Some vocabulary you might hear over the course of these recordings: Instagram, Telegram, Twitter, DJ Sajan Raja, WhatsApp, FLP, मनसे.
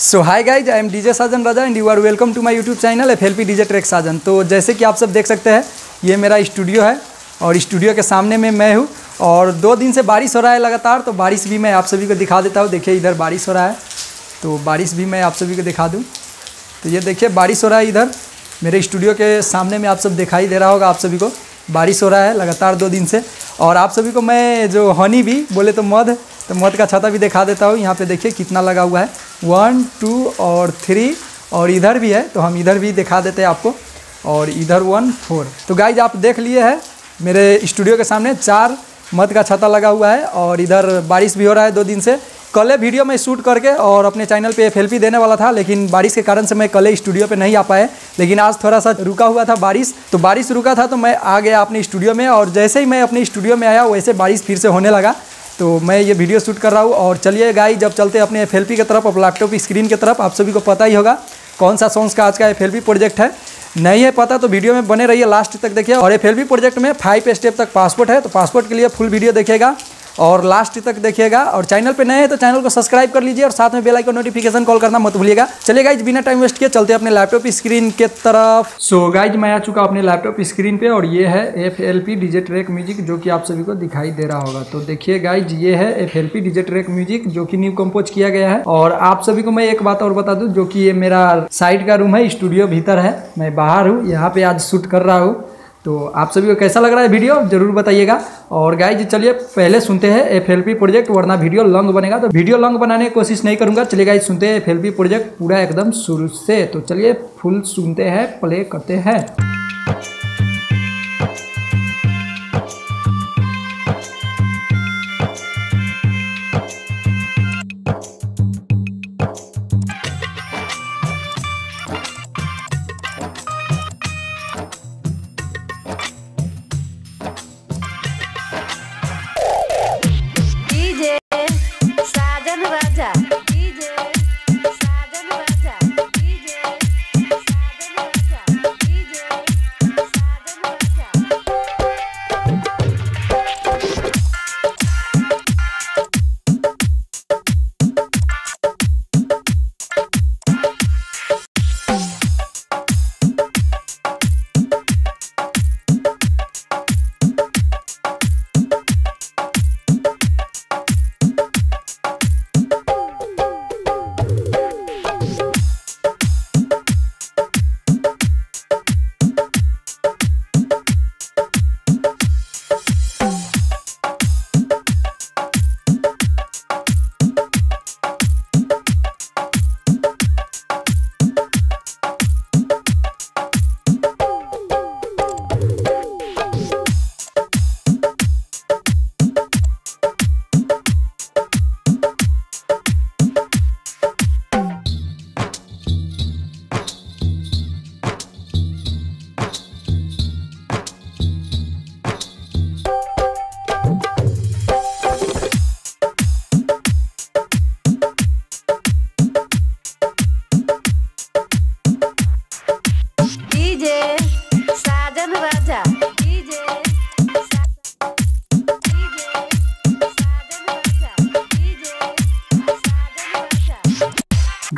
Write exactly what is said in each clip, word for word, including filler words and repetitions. So hi guys, I am DJ Sajan Raja and you are welcome to my YouTube channel F L P DJ track Sajan. तो जैसे कि आप सब देख सकते हैं, ये मेरा स्टूडियो है और स्टूडियो के सामने में मैं हूँ। और दो दिन से बारिश हो रहा है लगातार, तो बारिश भी मैं आप सभी को दिखा देता हूँ। देखिए इधर बारिश हो रहा है, तो बारिश भी मैं आप सभी को दिखा दूँ। तो ये देखिए बारिश हो रहा है इधर मेरे स्टूडियो के सामने में, आप सब दिखाई दे रहा होगा। आप सभी को बारिश हो रहा है लगातार दो दिन से। और आप सभी को मैं जो हनी भी बोले तो मध तो मध का छाता भी दिखा देता हूँ। यहाँ पे देखिए कितना लगा हुआ है, वन टू और थ्री, और इधर भी है तो हम इधर भी दिखा देते हैं आपको, और इधर वन फोर। तो गाइज आप देख लिए है मेरे स्टूडियो के सामने चार मध का छाता लगा हुआ है, और इधर बारिश भी हो रहा है दो दिन से। कल वीडियो में शूट करके और अपने चैनल पे एफ एल पी देने वाला था, लेकिन बारिश के कारण से मैं कल स्टूडियो पे नहीं आ पाया। लेकिन आज थोड़ा सा रुका हुआ था बारिश, तो बारिश रुका था तो मैं आ गया अपने स्टूडियो में। और जैसे ही मैं अपने स्टूडियो में आया वैसे बारिश फिर से होने लगा, तो मैं ये वीडियो शूट कर रहा हूँ। और चलिए गाइस जब चलते अपने एफ एल पी की तरफ, अब लैपटॉप स्क्रीन की तरफ। आप सभी को पता ही होगा कौन सा सॉन्ग्स का आज का एफ एल पी प्रोजेक्ट है, नहीं है पता तो वीडियो में बने रहिए लास्ट तक देखिए। और एफ एल पी प्रोजेक्ट में फाइव स्टेप तक पासपोर्ट है, तो पासपोर्ट के लिए फुल वीडियो देखिएगा और लास्ट तक देखिएगा। और चैनल पे नए हैं तो चैनल को सब्सक्राइब कर लीजिए और साथ में बेल आइकन नोटिफिकेशन कॉल करना मत भूलिएगा। चलिए गाइज बिना टाइम वेस्ट किए चलते हैं अपने लैपटॉप स्क्रीन के तरफ। सो so, गाइज मैं आ चुका अपने लैपटॉप स्क्रीन पे, और ये है F L P DJ track music जो कि आप सभी को दिखाई दे रहा होगा। तो देखिए गाइज ये है F L P DJ track music जो कि न्यू कंपोज किया गया है। और आप सभी को मैं एक बात और बता दूँ, जो कि ये मेरा साइड का रूम है, स्टूडियो भीतर है, मैं बाहर हूँ, यहाँ पे आज शूट कर रहा हूँ। तो आप सभी को कैसा लग रहा है वीडियो जरूर बताइएगा। और गाइज चलिए पहले सुनते हैं एफ एल पी प्रोजेक्ट, वरना वीडियो लॉन्ग बनेगा, तो वीडियो लॉन्ग बनाने की कोशिश नहीं करूंगा। चलिए गाइज सुनते हैं एफ एल पी प्रोजेक्ट पूरा एकदम शुरू से, तो चलिए फुल सुनते हैं, प्ले करते हैं।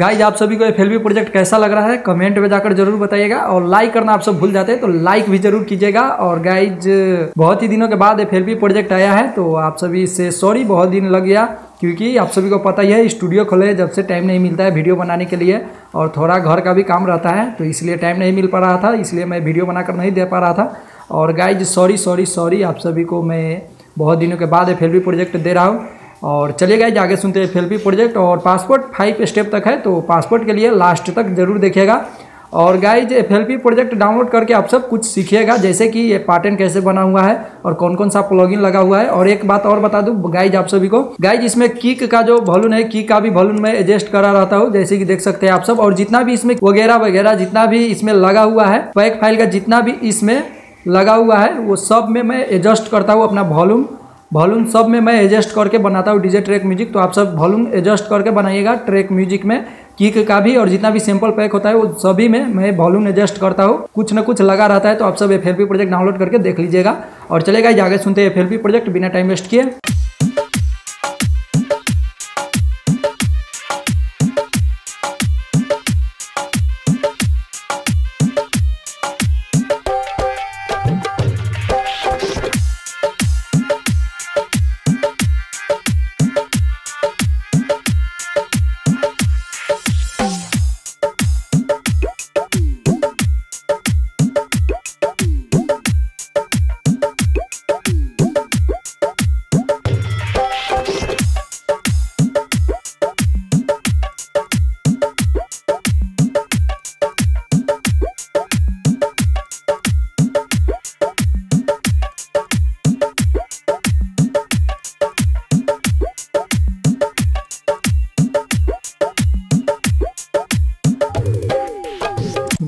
गाइज आप सभी को एफ एल पी प्रोजेक्ट कैसा लग रहा है कमेंट में जाकर जरूर बताइएगा, और लाइक करना आप सब भूल जाते हैं तो लाइक भी जरूर कीजिएगा। और गाइज बहुत ही दिनों के बाद एफ एल पी प्रोजेक्ट आया है, तो आप सभी से सॉरी, बहुत दिन लग गया क्योंकि आप सभी को पता ही है स्टूडियो खोले जब से टाइम नहीं मिलता है वीडियो बनाने के लिए, और थोड़ा घर का भी काम रहता है तो इसलिए टाइम नहीं मिल पा रहा था, इसलिए मैं वीडियो बनाकर नहीं दे पा रहा था। और गाइज सॉरी सॉरी सॉरी आप सभी को, मैं बहुत दिनों के बाद एफ एल पी प्रोजेक्ट दे रहा हूँ। और चलिए गाइज आगे सुनते हैं एफ एल पी प्रोजेक्ट। और पासपोर्ट फाइव स्टेप तक है, तो पासपोर्ट के लिए लास्ट तक जरूर देखिएगा। और guys F L P project download करके आप सब कुछ सीखिएगा, जैसे कि ये पैटर्न कैसे बना हुआ है और कौन कौन सा प्लगइन लगा हुआ है। और एक बात और बता दूं गाइज आप सभी को, गाइज इसमें किक का जो वॉल्यूम है, किक का भी वॉल्यूम मैं एडजस्ट करा रहता हूँ, जैसे कि देख सकते हैं आप सब। और जितना भी इसमें वगैरह वगैरह जितना भी इसमें लगा हुआ है, पैक फाइल का जितना भी इसमें लगा हुआ है वो सब में मैं एडजस्ट करता हूँ अपना वॉल्यूम वॉल्यूम सब में मैं एडजस्ट करके बनाता हूँ डीजे ट्रैक म्यूजिक। तो आप सब वॉल्यूम एडजस्ट करके बनाइएगा ट्रैक म्यूजिक में, किक का भी और जितना भी सैंपल पैक होता है वो सभी में मैं वॉल्यूम एडजस्ट करता हूँ, कुछ ना कुछ लगा रहता है। तो आप सब F L P project download करके देख लीजिएगा। और चलेगा आगे सुनते हैं एफ एल पी प्रोजेक्ट बिना टाइम वेस्ट किए।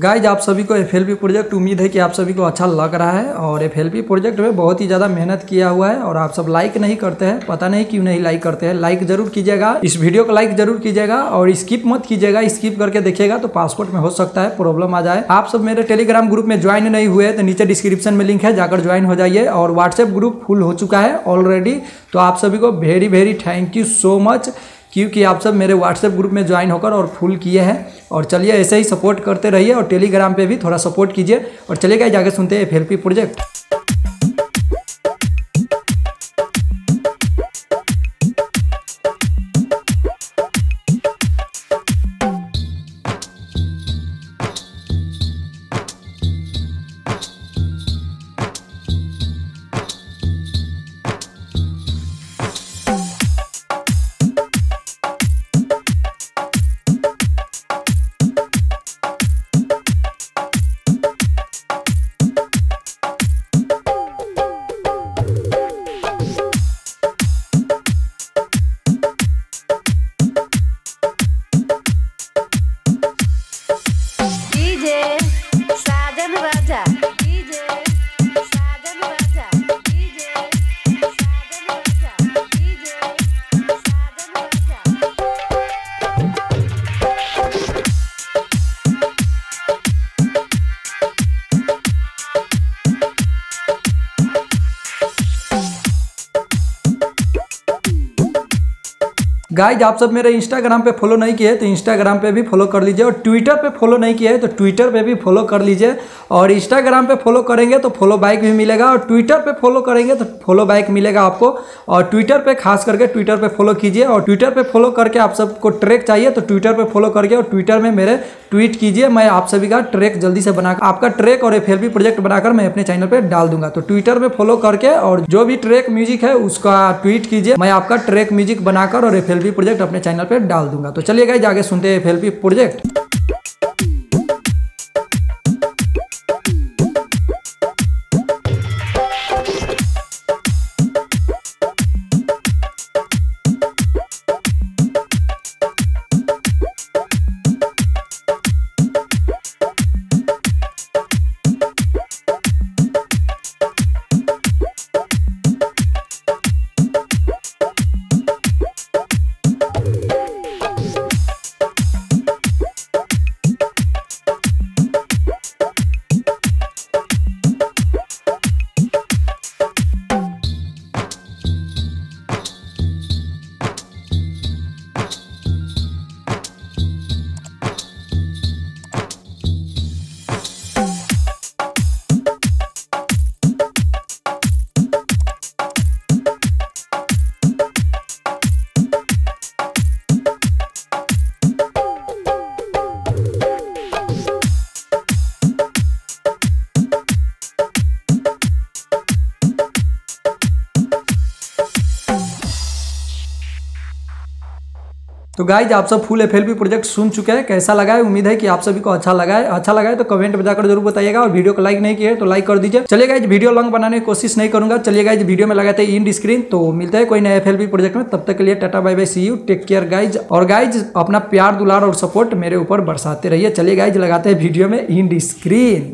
गाइज आप सभी को एफ एल पी प्रोजेक्ट उम्मीद है कि आप सभी को अच्छा लग रहा है और एफ एल पी प्रोजेक्ट में बहुत ही ज़्यादा मेहनत किया हुआ है और आप सब लाइक नहीं करते हैं, पता नहीं क्यों नहीं लाइक करते हैं। लाइक जरूर कीजिएगा, इस वीडियो को लाइक जरूर कीजिएगा और स्किप मत कीजिएगा, स्किप करके देखिएगा तो पासपोर्ट में हो सकता है प्रॉब्लम आ जाए। आप सब मेरे टेलीग्राम ग्रुप में ज्वाइन नहीं हुए तो नीचे डिस्क्रिप्शन में लिंक है, जाकर ज्वाइन हो जाइए। और व्हाट्सएप ग्रुप फुल हो चुका है ऑलरेडी, तो आप सभी को very very thank you so much, क्योंकि आप सब मेरे व्हाट्सएप ग्रुप में ज्वाइन होकर और फुल किए हैं। और चलिए ऐसे ही सपोर्ट करते रहिए और टेलीग्राम पे भी थोड़ा सपोर्ट कीजिए। और चलिए गाइस जाके सुनते हैं F L P project. D J Sajan Raja, D J Sajan Raja, D J Sajan Raja, D J Sajan Raja। Guys आप सब मेरे इंस्टाग्राम पे फॉलो नहीं किए तो इंस्टाग्राम पे भी फॉलो कर लीजिए और ट्विटर पे फॉलो नहीं किए तो ट्विटर पे भी फॉलो कर लीजिए। और इंस्टाग्राम पे फॉलो करेंगे तो फॉलो बैक भी मिलेगा और ट्विटर पे फॉलो करेंगे तो फॉलो बैक मिलेगा आपको। और ट्विटर पे खास करके ट्विटर पे फॉलो कीजिए और ट्विटर पे फॉलो करके आप सबको ट्रैक चाहिए तो ट्विटर पे फॉलो करके और ट्विटर में मेरे ट्वीट कीजिए। मैं आप सभी का ट्रैक जल्दी से बनाकर आपका ट्रैक और एफ एल पी प्रोजेक्ट बनाकर मैं अपने चैनल पे डाल दूंगा। तो ट्विटर पे फॉलो करके और जो भी ट्रैक म्यूजिक है उसका ट्वीट कीजिए, मैं आपका ट्रैक म्यूजिक बनाकर और एफ एल पी प्रोजेक्ट अपने चैनल पे डाल दूंगा। तो चलिए गाइस आगे सुनते हैं एफ एल पी प्रोजेक्ट। तो गाइज आप सब full F L P project सुन चुके हैं, कैसा लगा है? उम्मीद है कि आप सभी को अच्छा लगा है। अच्छा लगा है तो कमेंट में जाकर जरूर बताइएगा और वीडियो को लाइक नहीं किया है तो लाइक कर दीजिए। चलिए गाइज वीडियो लॉन्ग बनाने की कोशिश नहीं करूंगा। चलिए गाइज वीडियो में लगाते हैं इंड स्क्रीन, तो मिलते हैं कोई नए एफ एल पी प्रोजेक्ट में। तब तक के लिए Tata bye bye, see you, take care guys. और गाइज अपना प्यार दुलार और सपोर्ट मेरे ऊपर बरसाते रहिए। चलिए गाइज लगाते हैं वीडियो में इंड स्क्रीन।